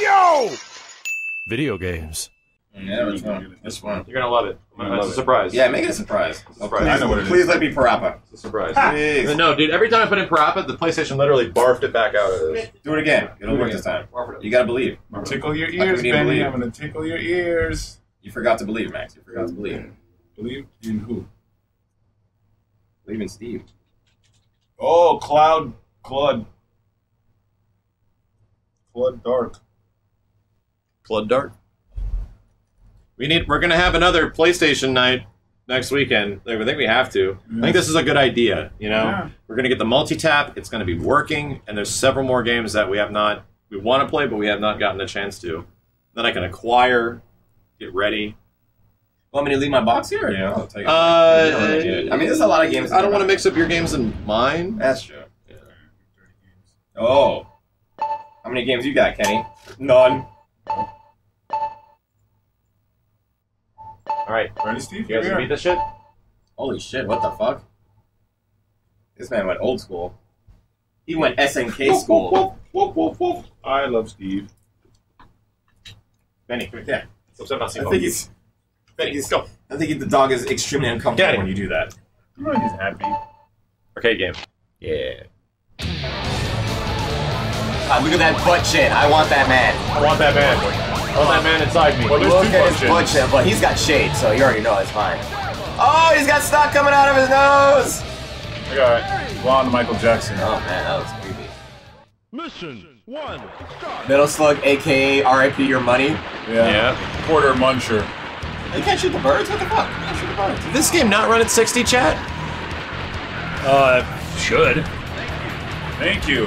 Yo! Video games. Yeah, it's fun. It's fun. You're gonna love it. It's a surprise. Yeah, make it a surprise. It's a surprise. Please, I know what it is. Please let me Parappa. It's a surprise. Please. No, dude. Every time I put in Parappa, the PlayStation literally barfed it back out. Do it again. It'll work this time. You gotta believe. Tickle your ears, Benny. I'm gonna tickle your ears. You forgot to believe, Max. You forgot to believe. Believe in who? Believe in Steve. Oh, Cloud Dark. Cloud Dark. We're gonna have another PlayStation night next weekend. I think we have to. Yes. I think this is a good idea. You know, We're gonna get the MultiTap. It's gonna be working, and there's several more games that we want to play, but we have not gotten a chance to. Then I can acquire, get ready. Want me to leave my box here? Yeah. I'll take it. I mean, there's a lot of games. I don't want to mix up your games and mine. That's true. Yeah. Oh, how many games you got, Kenny? None. All right, ready, Steve? You guys gonna beat this shit? Holy shit! What the fuck? This man went old school. He went SNK school. Woof, woof, woof, woof, woof. I love Steve. Benny, come here. I think the dog is extremely uncomfortable when you do that. Come on, he's happy. Okay, game. Yeah. Look at that butt shit. I want that man. I want that man. Oh, that man inside me. Well, there's two butt shit, but he's got shade, so you already know it's fine. Oh, he's got snot coming out of his nose! I got blonde Michael Jackson. Oh, man, that was creepy. Mission 1, start. Middle Slug, a.k.a. R.I.P. Your Money. Yeah. Porter Muncher. You can't shoot the birds? What the fuck? You can't shoot the birds. Did this game not run at 60, chat? Should. Thank you.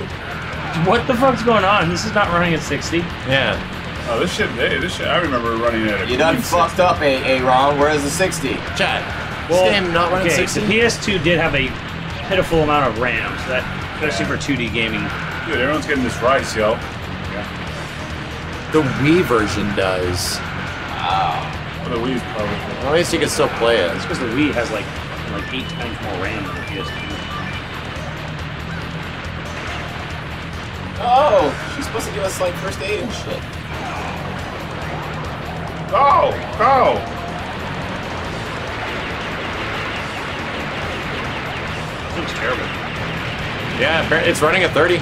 What the fuck's going on? This is not running at 60. Yeah. Oh, this shit, I remember running at it. You done fucked up, A-Ron. Where's the 60? Chad, well, this game not running 60. The PS2 did have a pitiful amount of RAM, so that, especially for 2D gaming. Dude, everyone's getting this rice, yo. Yeah. The Wii version does. Wow. Well, the Wii's probably. Well, at least you can still play it. It's because the Wii has like 8 times more RAM than the PS2. Oh, she's supposed to give us like first aid and shit. Go! Go! This looks terrible. Yeah, it's running at 30. It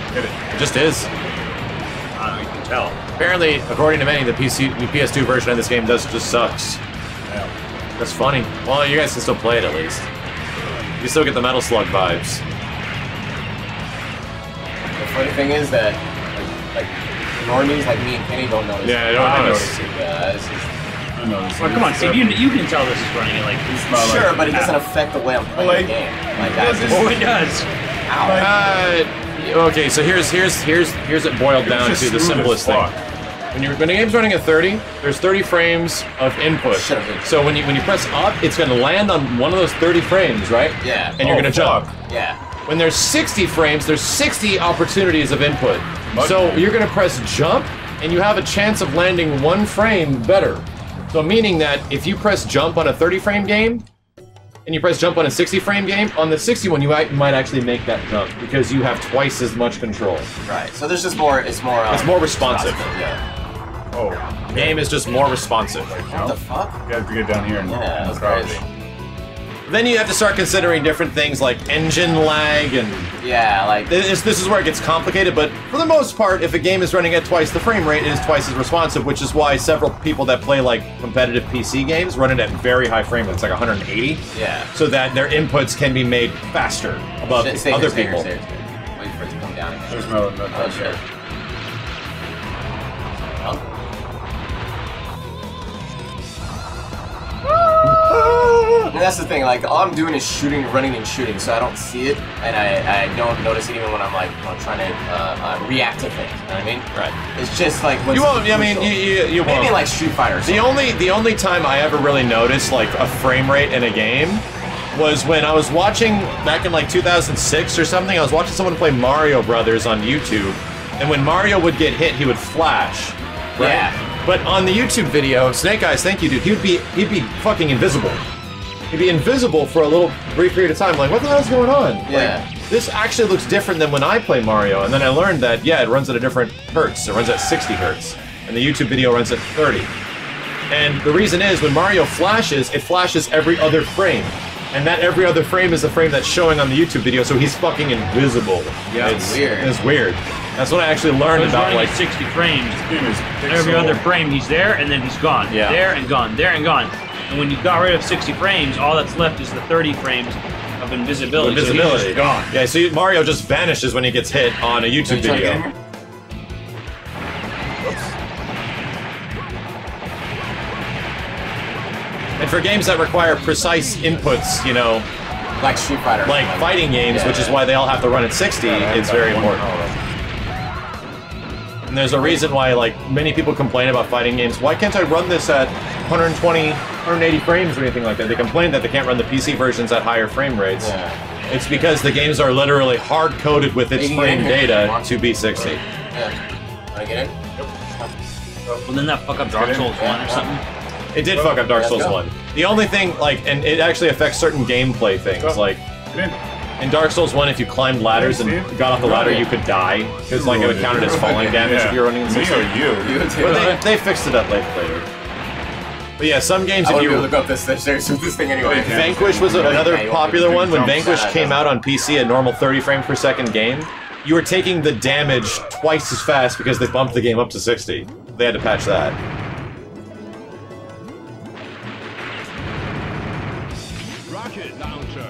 just is. You can tell. Apparently, according to many, the PS2 version of this game just sucks. Yeah. That's funny. Well, you guys can still play it at least. You still get the Metal Slug vibes. The funny thing is that, like normies like me and Kenny don't notice. Yeah, I don't notice. Yeah, it's just. Well, come on, Steve, you can tell this is running at like this. Sure, but it doesn't affect the way I'm playing the game. Like it does. Ow. Okay, so here's it boiled down to the simplest thing. When a game's running at 30, there's 30 frames of input. Sure. So when you press up, it's gonna land on one of those 30 frames, right? Yeah. And you're gonna jump. Yeah. When there's 60 frames, there's 60 opportunities of input. So you're gonna press jump, and you have a chance of landing 1 frame better. So meaning that if you press jump on a 30-frame game, and you press jump on a 60-frame game, on the 60 one you might actually make that jump because you have twice as much control. Right. So there's just more. It's more. It's more responsive. Yeah. Oh. The game is just more responsive. What the fuck? You have to get down here and that's crazy. Then you have to start considering different things like engine lag and... Yeah, like... This is where it gets complicated, but for the most part, if a game is running at twice the frame rate, it is twice as responsive, which is why several people that play, like, competitive PC games run it at very high frame rates, like 180. Yeah. So that their inputs can be made faster above other people. Wait for it to come down again. There's no... Oh, shit. Oh. And that's the thing, like, all I'm doing is shooting, running and shooting, so I don't see it, and I don't notice it even when I'm, like, trying to react to things, you know what I mean? Right. It's just, like, what's you won't. Maybe, like, Street Fighter. The only time I ever really noticed, like, a frame rate in a game was when I was watching, back in, like, 2006 or something, I was watching someone play Mario Brothers on YouTube, and when Mario would get hit, he would flash. Right? Yeah. But on the YouTube video, Snake Eyes, thank you, dude, he'd be fucking invisible. He'd be invisible for a little brief period of time, like, what the hell's going on? Yeah. Like, this actually looks different than when I play Mario. And then I learned that, yeah, it runs at a different hertz. It runs at 60 hertz. And the YouTube video runs at 30. And the reason is, when Mario flashes, it flashes every other frame. And that every other frame is the frame that's showing on the YouTube video, so he's fucking invisible. Yeah, it's weird. It's weird. That's what I actually learned about, like, 60 frames. Every other frame he's there, and then he's gone. Yeah. There and gone, there and gone. And when you got rid of 60 frames, all that's left is the 30 frames of invisibility. Invisibility. So he's just gone. Yeah, so Mario just vanishes when he gets hit on a YouTube video. And for games that require precise inputs, you know, like Street Fighter, like fighting games, which is why they all have to run at 60, it's very important. And there's a reason why, like, many people complain about fighting games. Why can't I run this at 120, 180 frames or anything like that? They complain that they can't run the PC versions at higher frame rates. Yeah. It's because the games are literally hard-coded with its frame data to be 60. Yeah. Wanna get in? Yep. Well, then that fuck up Dark Souls 1 or something? It did fuck up Dark Souls 1. The only thing, like, and it actually affects certain gameplay things, like, in Dark Souls 1, if you climbed ladders and got off the ladder, you could die, because, like, it would count it as falling damage if you're running in 60. But they fixed it up later. But yeah, some games, if you look up this thing anyway. Vanquish was another popular one. When Vanquish came out on PC, a normal 30 frames per second game, you were taking the damage twice as fast because they bumped the game up to 60. They had to patch that. Rocket launcher.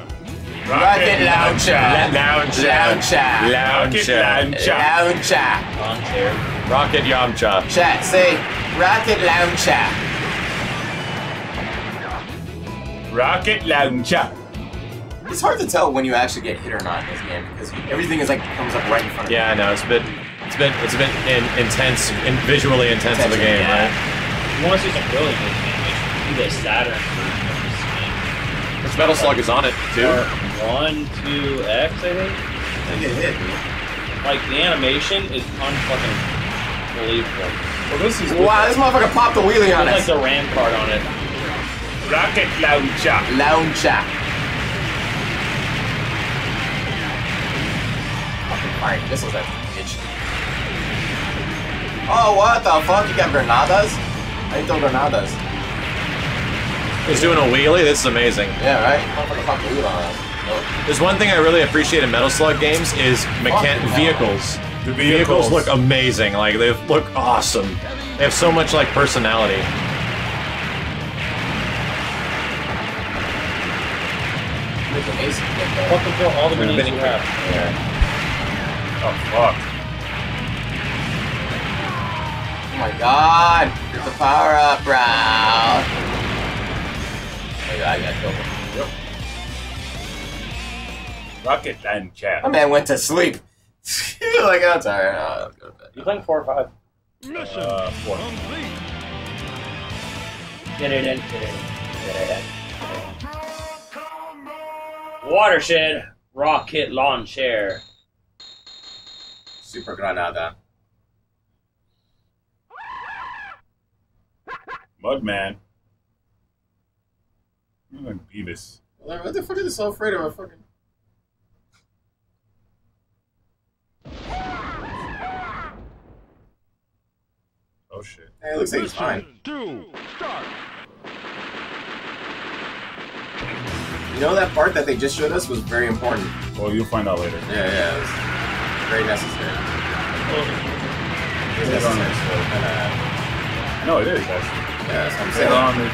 Rocket Yamcha. Chat, say Rocket Launcher. Rocket Launcher. It's hard to tell when you actually get hit or not in this game because everything is like comes up right in front of you. Yeah, I know. It's a bit intense, visually intense of a game, right? You want to see some really good animation? Do the Saturn. This Metal Slug is on it, too. 1, 2, X, I think. I think it hit. Like, the animation is unfucking believable. Well, this is wow, this motherfucker popped the wheelie on it. Like the Rampart on it. Rocket Launcher. Launcher. Fucking fire missiles at the bitch. Oh, what the fuck? You got granadas? I throw granadas. He's doing a wheelie? This is amazing. Yeah, right? There's one thing I really appreciate in Metal Slug games is vehicles. The vehicles look amazing. Like, they look awesome. They have so much, like, personality. It's amazing. Fucking kill all the minions you have. Yeah. Oh, fuck. Oh my god! There's a power-up round! I got trouble. Yep. Rocket and chat. My man went to sleep. Like, oh, it's alright. Oh, I'll go to bed. You playing 4 or 5? Mission 4. Watershed Rocket Launcher. Super Granada. Mudman. I'm like Beavis. What the fuck is this all afraid of? Fucking. Oh shit. Hey, it looks like he's fine. You know that part that they just showed us was very important. Well, you'll find out later. Yeah, it was very necessary. It was necessary. No, it is actually. Yeah, that's what I'm saying.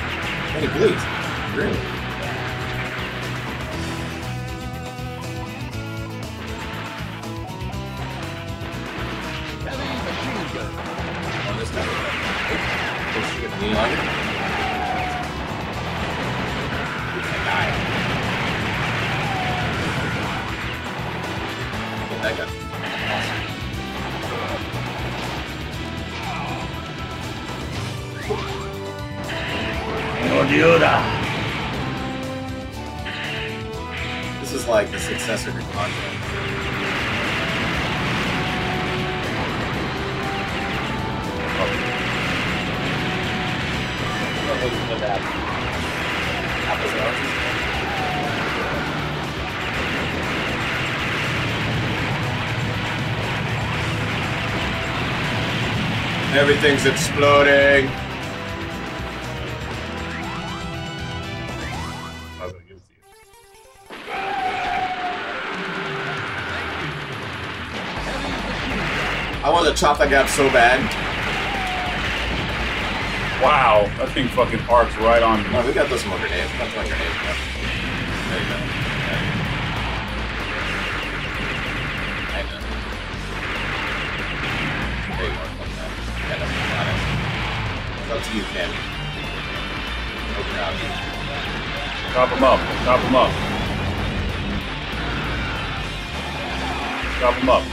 And it bleeds. Really? That guy. Is like the successor to Contra. Everything's exploding. I want to chop that guy up so bad. Wow, that thing fucking arcs right on me. Oh, we got this more grenades. That's my grenade. There you go. I know. There you go. It's up to you, Ken. Open up. Chop him up. Chop him up. Chop him up.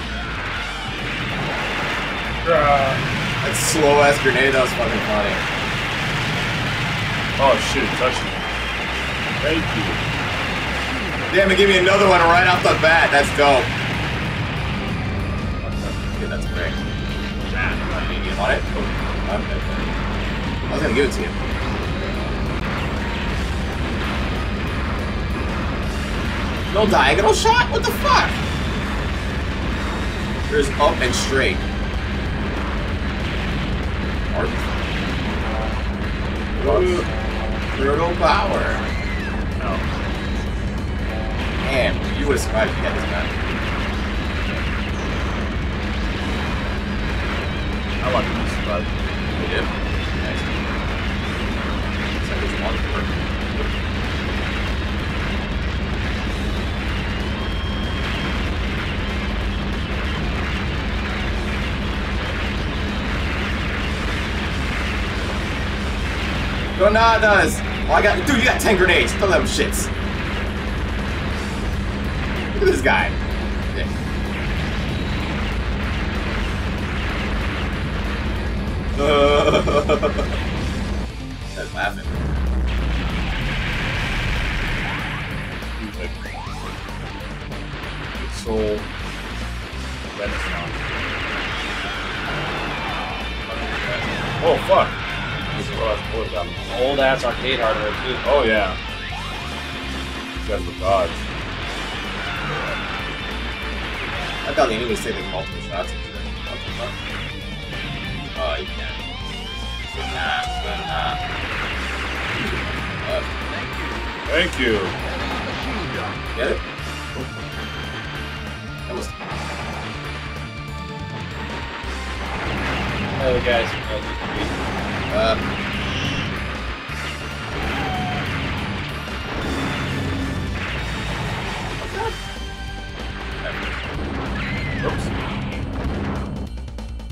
That slow ass grenade, that was fucking funny. Oh shit, touched me. Thank you. Damn it, give me another one right off the bat, that's dope. Okay, that's great. You want it? Okay. I was gonna give it to you. No diagonal shot? What the fuck? There's up and straight. Brutal power. No. Damn, you would survive if you had this gun. I wanted to survive. You did? Nice. Looks like there's one for it. Granadas! Oh, I got- dude, you got 10 grenades! Don't let them shits! Look at this guy! Yeah. That's laughing. Good soul. Renaissance. Oh, fuck! Old ass arcade hardware too. Oh yeah. These guys were gods. I thought the enemy was taking multiple shots. What the fuck? Oh, you can't. Thank you. Thank you. Get it? That was... Oh guys, oops.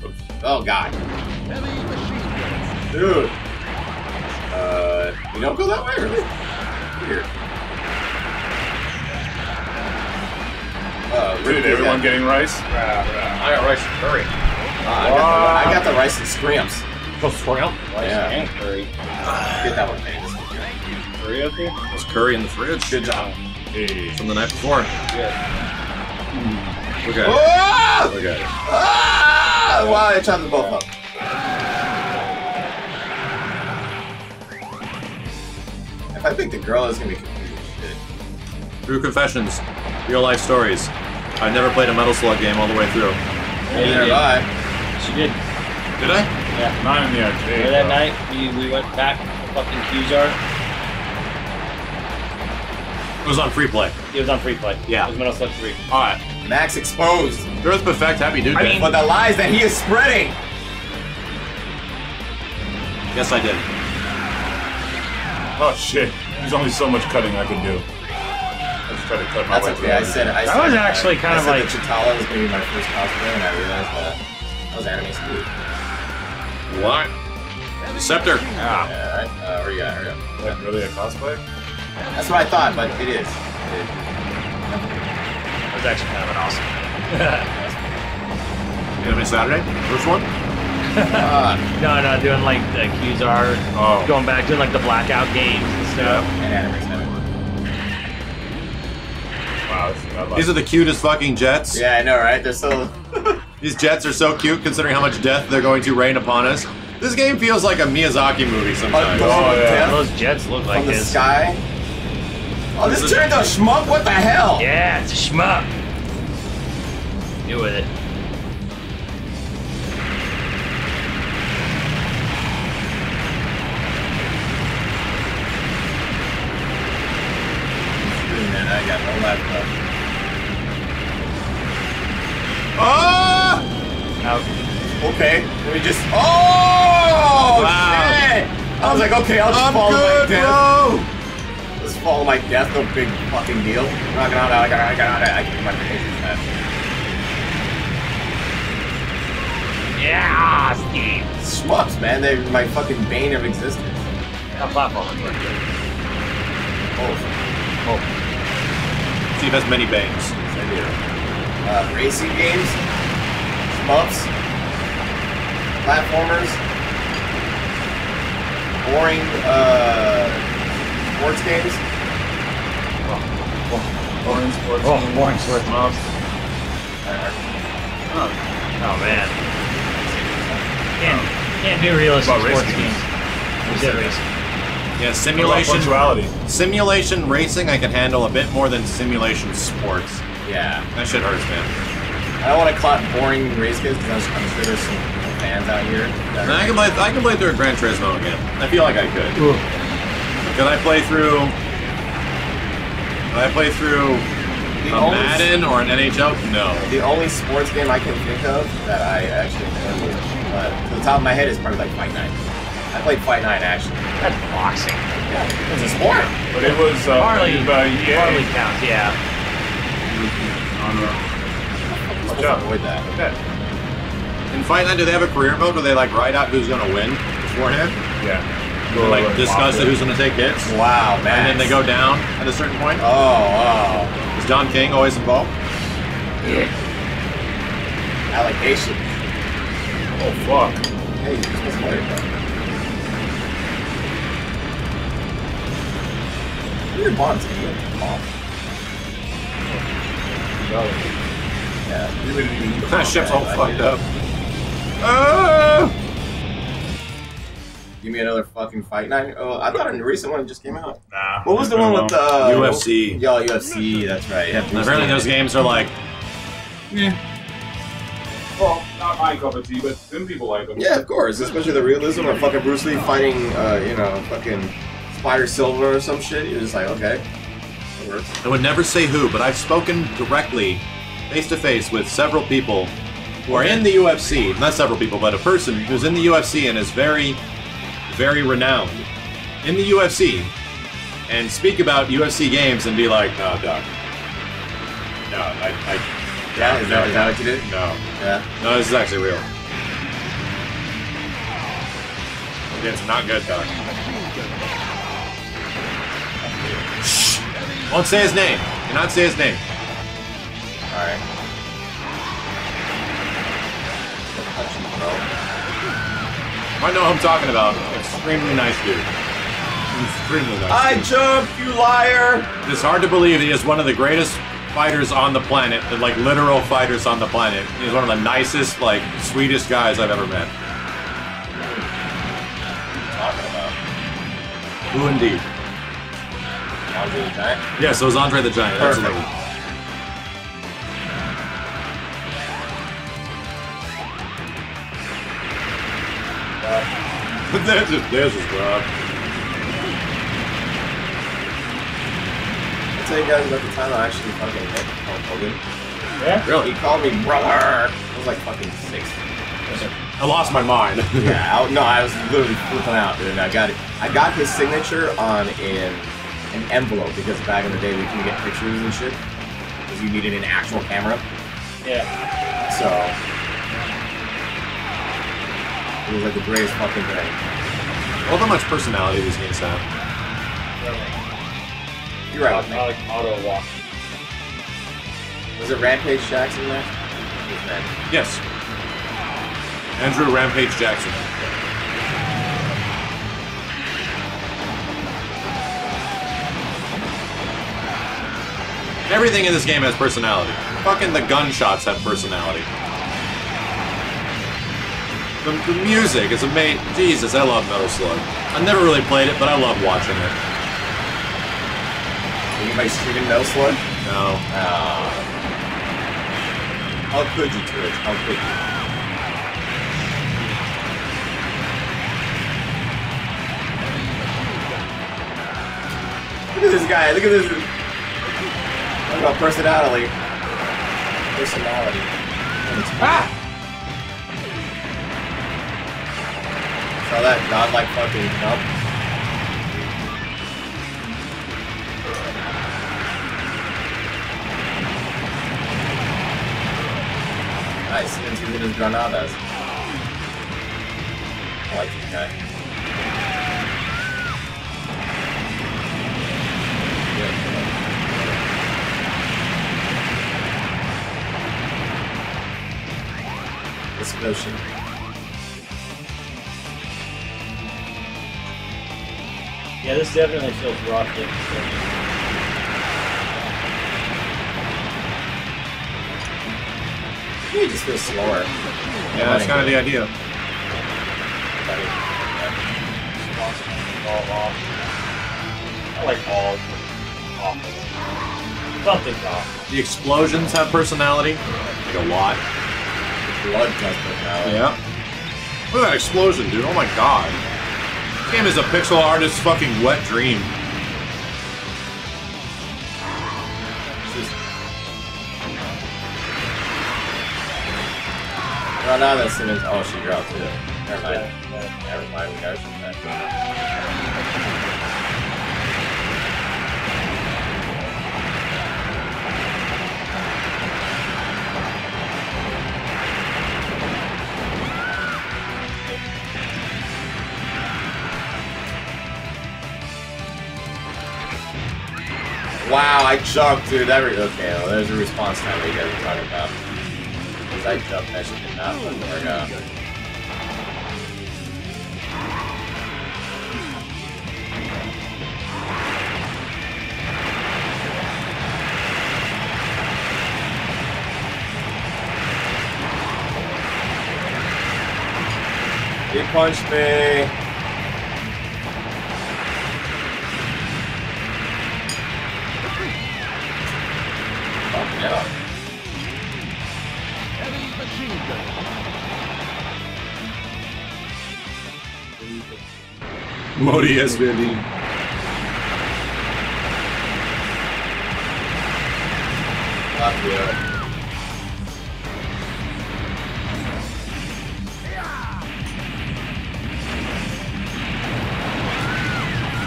Oops. Oh god. Dude. You don't go that way, really? Weird. Dude, everyone that. Getting rice? I got rice and curry. I got the rice and scrimps. Yeah. Curry. Get that one, man. Curry up there? There's curry in the fridge. Good job. Hey. From the night before. Good. Look at it. Look at it. Ah! Wow, I chopped them both up. If I think the girl is going to be confused as shit. True confessions. Real life stories. I've never played a Metal Slug game all the way through. Neither have I. She did. Did I? Yeah. Not in the arcade. That night we went back to the fucking Qzar. It was on free play. It was on free play. Yeah. It was Metal Slug 3. Alright. Max exposed. Earth Perfect, happy dude. I mean, but the lies that he is spreading. Yes, I did. Oh shit. There's only so much cutting I can do. I just tried to cut my way through. That's okay. I was actually kind of like. Chitala was going to be my first cosplay, and I realized that was anime school. What? Scepter. Ah. Yeah, alright. Where you at? Hurry up. Is that really a cosplay? That's what I thought, but it is. It is. That was actually kind of an awesome. You gonna be Saturday? First one? No, doing like the Qzar. Oh. Going back, doing like the blackout games and stuff. Yeah. And anime stuff. Wow. These are the cutest fucking jets. Yeah, I know, right? They're so... These jets are so cute, considering how much death they're going to rain upon us. This game feels like a Miyazaki movie sometimes. Oh, yeah. Those jets look like this. The sky. Oh, this turned a schmuck? What the hell? Yeah, it's a schmuck. Deal with it. okay. Let me just. Oh! Wow. Shit! I was like, okay, I'll just follow my death. Just follow my death, no big fucking deal. I got out of that. I got out of that. I can my patience back. Yeah, Steve. Shmups, man. They're my fucking bane of existence. Yeah, platform. Oh. Steve has many bangs. I do. Racing games, shmups, platformers, boring sports games. Boring sports games. Oh, boring sports games. Oh, man. Can't do realistic sports games. Good racing. Yeah, simulation racing I can handle a bit more than simulation sports. Yeah. That shit hurts, man. I don't want to clock boring race kids because I'm sure there's some fans out here. And I can play through a Gran Turismo again. I feel like I could. Ooh. Can I play through a Madden or an NHL? No. The only sports game I can think of that I actually play to the top of my head is probably like Fight Night. I played Fight Night, actually. That's boxing. Yeah, it was a sport. But it was Harley counts, yeah. Good job. Avoid that. In Fight Night, do they have a career mode? Do they like write out who's gonna win beforehand? Yeah. Or like discuss who's gonna take hits? Wow, man. And then they go down at a certain point. Oh, wow. Is Don King always involved? Yeah. Allegation. Oh fuck. Hey, you're supposed to play it. Your bonds can get off. Yeah, you wouldn't even need ship's all fucked up. Give me another fucking Fight Night. Oh, I thought a recent one just came out. Nah. What was the one with the UFC? Yo, UFC. That's right. Apparently those games are like. Yeah. Well, not my cup of tea, but some people like them. Yeah, of course, especially the realism of fucking Bruce Lee fighting, you know, fucking. Fire Silver or some shit, you're just like, okay, it works. I would never say who, but I've spoken directly, face-to-face, with several people who are in the UFC. Not several people, but a person who's in the UFC and is very, very renowned in the UFC, and speak about UFC games and be like, no, Doc. No, yeah, is that what you did? No. Yeah. No, this is actually real. Yeah, it's not good, Doc. Won't say his name. Do not say his name. Alright. I know who I'm talking about. Extremely nice dude. Extremely nice. I jumped, you liar! It's hard to believe he is one of the greatest fighters on the planet. Like, literal fighters on the planet. He's one of the nicest, like, sweetest guys I've ever met. Who indeed? Andre the Giant? Yeah, so it was Andre the Giant, perfect. Absolutely. There's his job. I'll tell you guys about the time I actually fucking hit Hulk Hogan. Yeah? Really? He called me brother! I was like fucking 6. I lost my mind. Yeah, I was literally flipping out, dude. I got his signature on an envelope, because back in the day we couldn't get pictures and shit, because you needed an actual camera. Yeah. So it was like the greatest fucking thing. Well, how much personality these games have. Yeah. You're right. I like auto walk. Was it Rampage Jackson there? Yes. Andrew Rampage Jackson. Everything in this game has personality. Fucking the gunshots have personality. The music is amazing. Jesus, I love Metal Slug. I never really played it, but I love watching it. Anybody streaming Metal Slug? No. How could you, Twitch? How could you? Look at this guy. Look at this. What about personality? Personality. Ah! all that godlike fucking dump. Nice, he didn't even hit his granadas. I like this guy. Good. Explosion. Yeah, this definitely feels rocky. You just feel slower. Yeah, that's kind of the idea. I like balls. Awful. Something's off. The explosions have personality. Like a lot. The blood has personality. Yeah. Look at that explosion, dude. Oh my god. This game is a pixel artist's fucking wet dream. Well, now that soon as oh, she dropped it. Never mind. Never mind. We got her Wow, I jumped, dude. Okay, well, there's a response time that you guys were talking about. Because I jumped, that shit did not fucking work out. He punched me. Modi SVD. Fuck yeah.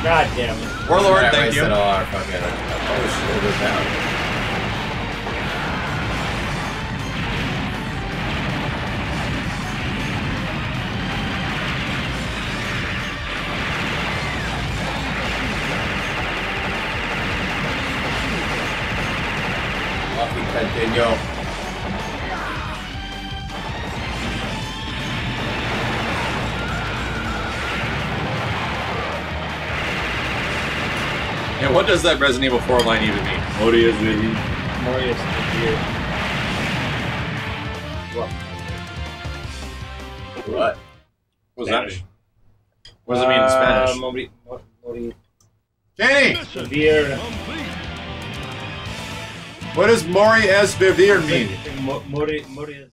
God damn it. Warlord, thank you. All our fucking, shoulders down. Yo. And what does that Resident Evil 4 line even mean? Modius, baby. Modius, baby. What? What does that mean? What does it mean in Spanish? What does Mori S. Vivir mean? Mori